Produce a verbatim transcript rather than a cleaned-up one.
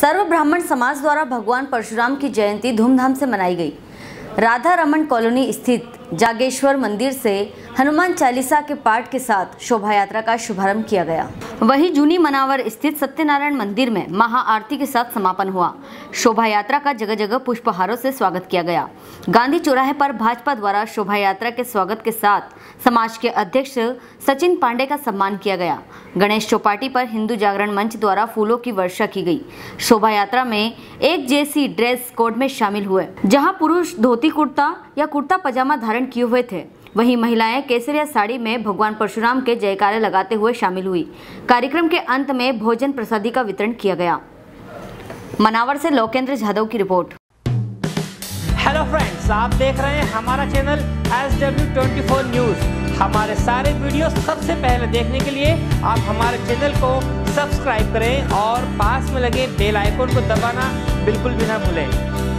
सर्व ब्राह्मण समाज द्वारा भगवान परशुराम की जयंती धूमधाम से मनाई गई। राधा रमन कॉलोनी स्थित जागेश्वर मंदिर से हनुमान चालीसा के पाठ के साथ शोभा यात्रा का शुभारंभ किया गया। वहीं जूनी मनावर स्थित सत्यनारायण मंदिर में महाआरती के साथ समापन हुआ। शोभा यात्रा का जगह जगह पुष्पहारों से स्वागत किया गया। गांधी चौराहे पर भाजपा द्वारा शोभा यात्रा के स्वागत के साथ समाज के अध्यक्ष सचिन पांडे का सम्मान किया गया। गणेश चौपाटी पर हिंदू जागरण मंच द्वारा फूलों की वर्षा की गई। शोभा यात्रा में एक जैसी ड्रेस कोड में शामिल हुए, जहाँ पुरुष धोती कुर्ता या कुर्ता पजामा धारण किए हुए थे, वहीं महिलाएं केसरिया साड़ी में भगवान परशुराम के जयकारे लगाते हुए शामिल हुई। कार्यक्रम के अंत में भोजन प्रसादी का वितरण किया गया। मनावर से लोकेंद्र जाधव की रिपोर्ट। हेलो फ्रेंड्स, आप देख रहे हैं हमारा channel S W twenty four news. हमारे सारे वीडियो सबसे पहले देखने के लिए आप हमारे चैनल को सब्सक्राइब करें और पास में लगे बेल आइकोन को दबाना बिल्कुल भी न भूलें।